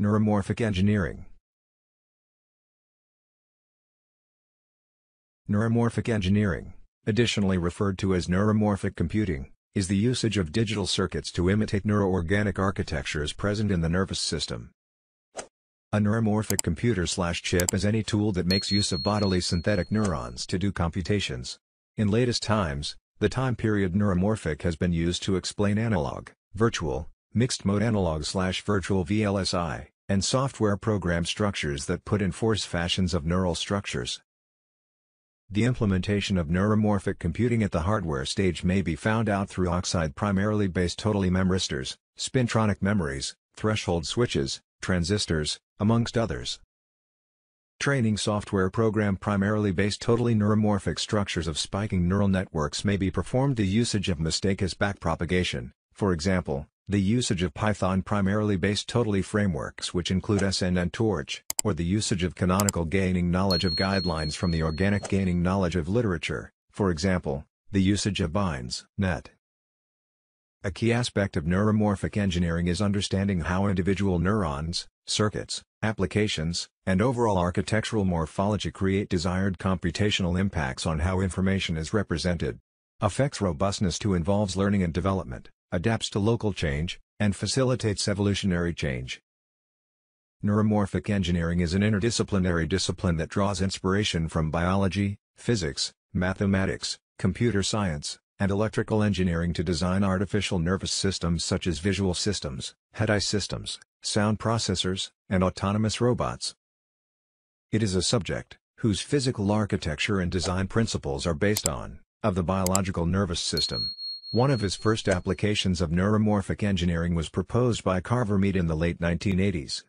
Neuromorphic engineering. Neuromorphic engineering, additionally referred to as neuromorphic computing, is the usage of digital circuits to imitate neuroorganic architectures present in the nervous system. A neuromorphic computer/chip is any tool that makes use of bodily synthetic neurons to do computations. In latest times, the time period neuromorphic has been used to explain analog, virtual, mixed-mode analog/virtual VLSI, and software program structures that put in force fashions of neural structures. The implementation of neuromorphic computing at the hardware stage may be found out through oxide-primarily based totally memristors, spintronic memories, threshold switches, transistors, amongst others. Training software program primarily based totally neuromorphic structures of spiking neural networks may be performed the usage of mistake as backpropagation, for example, the usage of Python primarily based totally frameworks which include SNN Torch, or the usage of canonical gaining knowledge of guidelines from the organic gaining knowledge of literature, for example, the usage of BindsNet. A key aspect of neuromorphic engineering is understanding how individual neurons, circuits, applications, and overall architectural morphology create desired computational impacts on how information is represented. Affects robustness to involves learning and development, adapts to local change, and facilitates evolutionary change. Neuromorphic engineering is an interdisciplinary discipline that draws inspiration from biology, physics, mathematics, computer science, and electrical engineering to design artificial nervous systems such as visual systems, head-eye systems, sound processors, and autonomous robots. It is a subject, whose physical architecture and design principles are based on, of the biological nervous system. One of his first applications of neuromorphic engineering was proposed by Carver Mead in the late 1980s.